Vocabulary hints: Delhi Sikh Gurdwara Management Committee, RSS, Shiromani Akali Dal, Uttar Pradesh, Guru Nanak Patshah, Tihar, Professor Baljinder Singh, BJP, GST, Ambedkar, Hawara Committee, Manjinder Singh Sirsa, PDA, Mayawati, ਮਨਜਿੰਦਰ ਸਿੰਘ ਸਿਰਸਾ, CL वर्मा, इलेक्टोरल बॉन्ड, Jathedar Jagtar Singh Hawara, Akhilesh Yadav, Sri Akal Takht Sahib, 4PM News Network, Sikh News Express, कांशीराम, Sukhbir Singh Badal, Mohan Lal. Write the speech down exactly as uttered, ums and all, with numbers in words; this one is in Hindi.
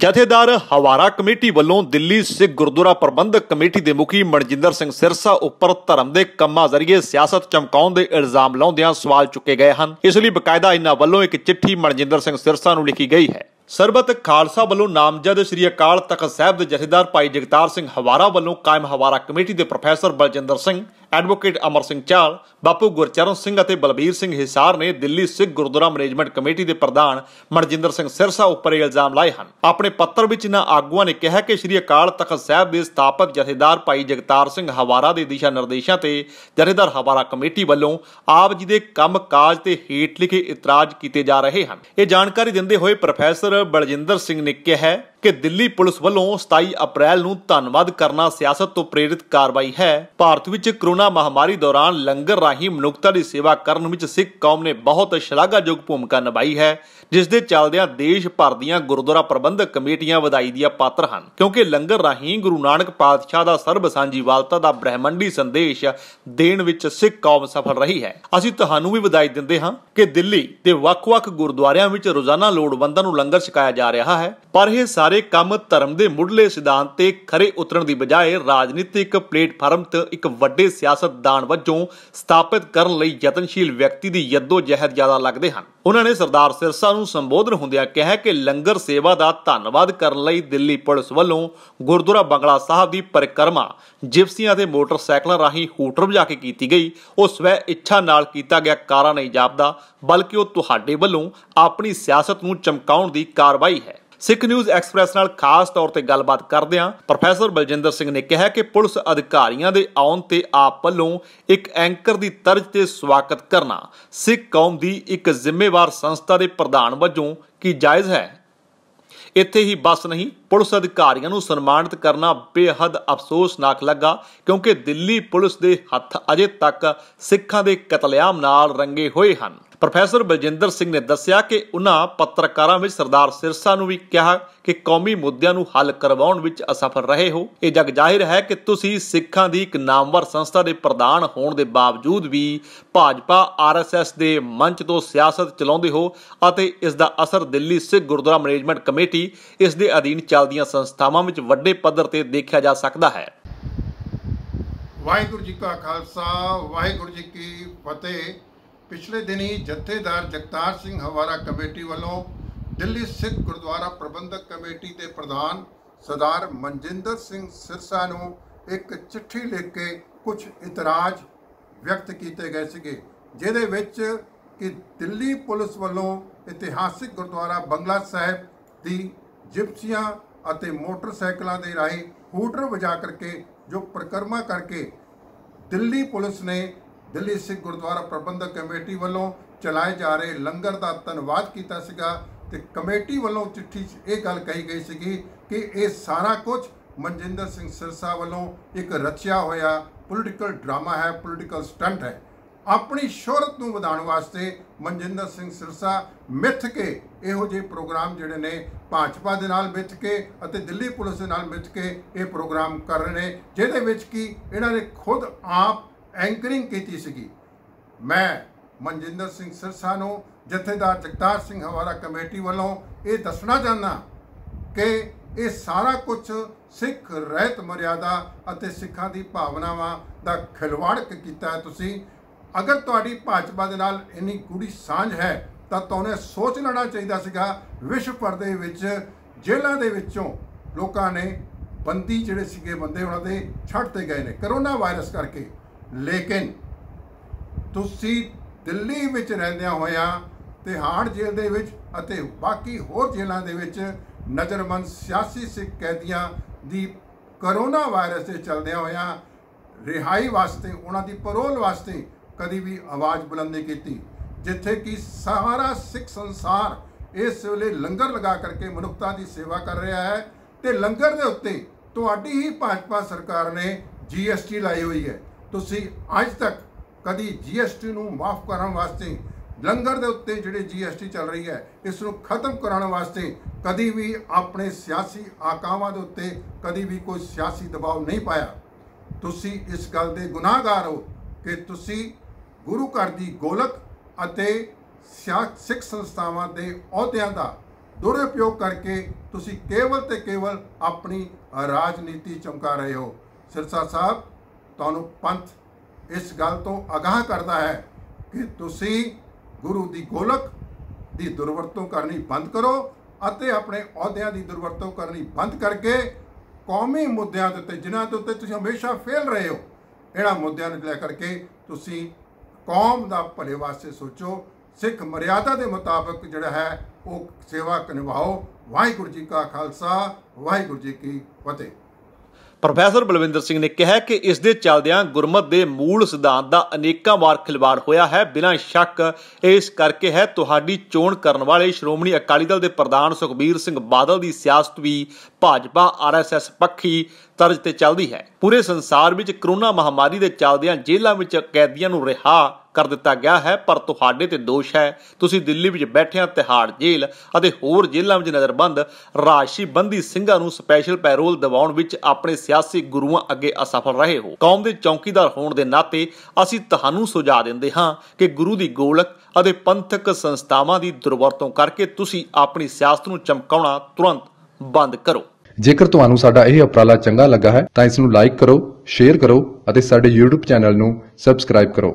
ਜਥੇਦਾਰ ਹਵਾਰਾ ਕਮੇਟੀ ਵੱਲੋਂ ਦਿੱਲੀ ਸਿੱਖ ਗੁਰਦੁਆਰਾ ਪ੍ਰਬੰਧਕ ਕਮੇਟੀ ਦੇ ਮੁਖੀ ਮਨਜਿੰਦਰ ਸਿੰਘ ਸਿਰਸਾ ਉੱਪਰ ਧਰਮ ਦੇ ਕੰਮਾਂ ਜ਼ਰੀਏ ਸਿਆਸਤ ਚਮਕਾਉਣ ਦੇ ਇਲਜ਼ਾਮ ਲਾਉਂਦਿਆਂ ਸਵਾਲ ਚੁੱਕੇ ਗਏ ਹਨ। ਇਸ ਲਈ ਬਕਾਇਦਾ ਇਹਨਾਂ ਵੱਲੋਂ ਇੱਕ ਚਿੱਠੀ ਮਨਜਿੰਦਰ ਸਿੰਘ ਸਿਰਸਾ ਨੂੰ ਲਿਖੀ ਗਈ ਹੈ। सरबत खालसा वालों नामजद श्री अकाल तख्त साहब के जथेदार भाई जगतार सिंह हवारा वालों कायम हवारा कमेटी के प्रोफैसर बलजिंदर सिंह, एडवोकेट अमर सिंह चाहल, बापू गुरचरण सिंह और बलबीर सिंह हिसार ने दिल्ली सिख गुरुद्वारा मैनेजमेंट कमेटी के प्रधान मनजिंदर सिंह सिरसा उपर इल्जाम लाए हैं। अपने पत्र में इन आगुआ ने कहा कि श्री अकाल तख्त साहब के स्थापक जथेदार भाई जगतार सिंह हवारा के दिशा निर्देशों से जथेदार हवारा कमेटी वालों आप जी के काम काज से हेठ लिखे इतराज किए जा रहे हैं। ये जानकारी देते हुए प्रोफैसर बलजिंदर सिंह ने कहा है कि दिल्ली पुलिस वालों सताई अप्रैल नूं धन्नवाद करना सियासत तो प्रेरित कार्रवाई है। भारत विच कोरोना महामारी दौरान लंगर राही मनुखता की सेवा करन विच सिख कौम ने बहुत शलाघायोग भूमिका निभाई है, जिस दे चलदियां देश भर दीयां गुरुद्वारा प्रबंधक कमेटियां वधाई दी पात्र हन, क्योंकि लंगर राही गुरु नानक पातशाह दा सर्ब सांझीवालता दा ब्रह्मंडी संदेश देण विच सिख कौम सफल रही है। असीं तुहानूं भी वधाई दिंदे हां कि दिल्ली दे वख-वख गुरुद्वारियां विच रोज़ाना लोड़वंदां नूं लंगर छकाया जा रिहा है, पर इह सारे काम धर्म के मुढ़ले सिद्धांत ते खरे उतरन की बजाय राजनीतिक प्लेटफार्म ते एक वड्डे सियासतदान वजों स्थापित करन लई यतनशील व्यक्ति की यद्दोजहद ज़्यादा लगदे हन। उन्होंने सरदार सिरसा नूं संबोधन हुंदियां कहा कि लंगर सेवा दा धन्नवाद करन लई दिल्ली पुलिस वालों गुरुद्वारा बंगला साहब दी परिक्रमा जिप्सियां ते मोटरसाइकलां राहीं हूटर वजा के कीती गई ओ स्वै इच्छा नाल कीता गया कारा नहीं जापदा, बल्कि ओ तुहाडे वल्लों अपनी सियासत नूं चमकाउण दी कार्रवाई है। सिख न्यूज़ एक्सप्रैस नाल खास तौर पर गलबात करदियां प्रोफैसर बलजिंदर सिंह ने कहा कि पुलिस अधिकारियों के आउण ते आप वल्लों एक एंकर की तर्ज से स्वागत करना सिख कौम की एक जिम्मेवार संस्था के प्रधान वजों की जायज़ है। इत्थे ही बस नहीं, पुलिस अधिकारियों को सन्मानित करना बेहद अफसोसनाक लगा, क्योंकि दिल्ली पुलिस के हथ अजे तक सिखां दे कतलेआम नाल रंगे हुए हैं। प्रोफैसर बलजिंदर सिंह ने दस्सिया कि उन्हां पत्रकारां विच सरदार सिरसा नूं भी कहा कि कौमी मुद्दिआं नूं हल करवाउण विच असफल रहे हो। ये जग जाहिर है कि तुसीं सिखां दी इक नामवर संस्था दे प्रधान होण दे बावजूद भी भाजपा आर एस एस दे मंच तो सियासत चलाउंदे हो अते इस दा असर दिल्ली सिख गुरुद्वारा मैनेजमेंट कमेटी इस दे अधीन चलदियां संस्थावां विच वड्डे पद्धर ते देखिआ जा सकदा है। वाहिगुरू जी का खालसा, वाहिगुरू जी की फतेह। पिछले दिन ही जत्थेदार जगतार सिंह हवारा कमेटी वालों दिल्ली सिख गुरुद्वारा प्रबंधक कमेटी के प्रधान सरदार मनजिंदर सिंह सिरसा नूं एक चिट्ठी लिख के कुछ इतराज व्यक्त किए गए थे, जिहदे विच कि दिल्ली पुलिस वालों इतिहासिक गुरुद्वारा बंगला साहिब की जिप्सियां अते मोटरसाइकिलों के राही हूटर वजा करके जो परिक्रमा करके दिल्ली पुलिस ने दिल्ली सिख गुरुद्वारा प्रबंधक कमेटी वालों चलाए जा रहे लंगर का धन्नवाद किया सीगा ते कमेटी वालों चिट्ठी ये गल कही गई सी कि ये सारा कुछ मनजिंदर सिंह सिरसा वालों एक रचिया होया पोलिटिकल ड्रामा है, पोलिटिकल स्टंट है। अपनी शोहरत नूं वधाउण वास्ते मनजिंदर सिंह सिरसा मिथ के इहो जिहे प्रोग्राम जिहड़े ने भाजपा दे नाल मिथ के अते दिल्ली पुलिस दे नाल मिथ के ये प्रोग्राम कर रहे हैं, जिहदे विच कि इन्हां ने खुद आप एंकरिंग की सी। मैं मनजिंदर सिंह सिरसा नूं जथेदार जगतार सिंह हवारा कमेटी वालों ये दसना चाहना कि ये सारा कुछ सिख रहत मर्यादा अते सिखां दी भावनावां दा खिलवाड़ कीता है। तुसीं अगर तुहाडी भाजपा दे नाल इन्नी गूढ़ी सांझ है तां तुहानूं सोच लेना चाहीदा सीगा। विश्व भर दे विच जेलां दे विचों लोकां ने बंदी जिहड़े सीगे बंदे उहनां दे छड्डते गए ने करोना वायरस करके, लेकिन तुसी दिल्ली विच रहंदिया होया तिहाड़ जेल दे विच अते बाकी होर जेलों दे विच नज़रबंद सियासी सिख कैदियां दी करोना वायरस से चलदिया होया रिहाई वास्ते उन्हां दी परोल वास्ते कदी भी आवाज़ बुलंद नहीं कीती। जिथे कि सारा सिख संसार इस वेले लंगर लगा करके मनुखता की सेवा कर रहा है ते लंगर दे उत्ते तुहाडी ही भाजपा सरकार ने जी एस टी लाई हुई है। तुसी अज तक कभी जी एस टी नूं माफ़ करन वास्ते लंगर दे उत्ते जिहड़ी जी एस टी चल रही है इस नूं खत्म कराने वास्ते कभी भी अपने सियासी आकावां दे उत्ते कभी भी कोई सियासी दबाव नहीं पाया। तुसी इस गल दे गुनाहगार हो कि तुसी गुरु घर दी गोलक अते सिख संस्थावां दे अहुदियां दा दुरुपयोग करके तुसी केवल तो केवल अपनी राजनीति चमका रहे हो। सिरसा साहब तुहानू पंथ इस गल तो आगाह करता है कि तुसी गुरु की गोलक की दुरवरतों करनी बंद करो अते अपने अहुदियां की दुरवरतों करनी बंद करके कौमी मुद्दों के उत्ते जिन्हां दे उत्ते तुसी हमेशा फेल रहे हो, इन्हां मुद्दों नूं लै करके तुसी कौम दा भले वास्ते सोचो, सिख मर्यादा के मुताबिक जिहड़ा है वो सेवा निभाओ। वाहिगुरू जी का खालसा, वाहिगुरू जी की फतेह। प्रोफैसर बलविंदर सिंह ने कहा कि इस दे चलदियां गुरमत के मूल सिद्धांत का अनेकों बार खिलवाड़ होया है। बिना शक इस करके है तुहाडी चोण करने वाले श्रोमणी अकाली दल के प्रधान सुखबीर सिंह बादल की सियासत भी भाजपा आर एस एस पक्षी तर्ज पर चलती है। पूरे संसार में करोना महामारी के चलदियां जेलों में कैदियों को रिहा कर दिता गया है, पर तुहाडे ते दोष है तुसी दिल्ली विच बैठिया तिहाड़ जेल अते होर जेलों में नज़रबंद राशि बंदी सिंघां नूं स्पैशल पैरोल दिवाउण विच अपने सियासी गुरुआं अगे असफल रहे हो। कौम दे चौकीदार होण दे नाते असीं तुहानूं सुझाव दिंदे हां कि गुरु दी गोलक अते पंथक संस्थावां दी दुरवरतों करके तुसी अपनी सियासत नूं चमकाउणा तुरंत बंद करो। जेकर तुहानूं साडा यह उपराला चंगा लगा है तां इस नूं लाइक करो, शेयर करो अते साडे यूट्यूब चैनल नूं सबसक्राइब करो।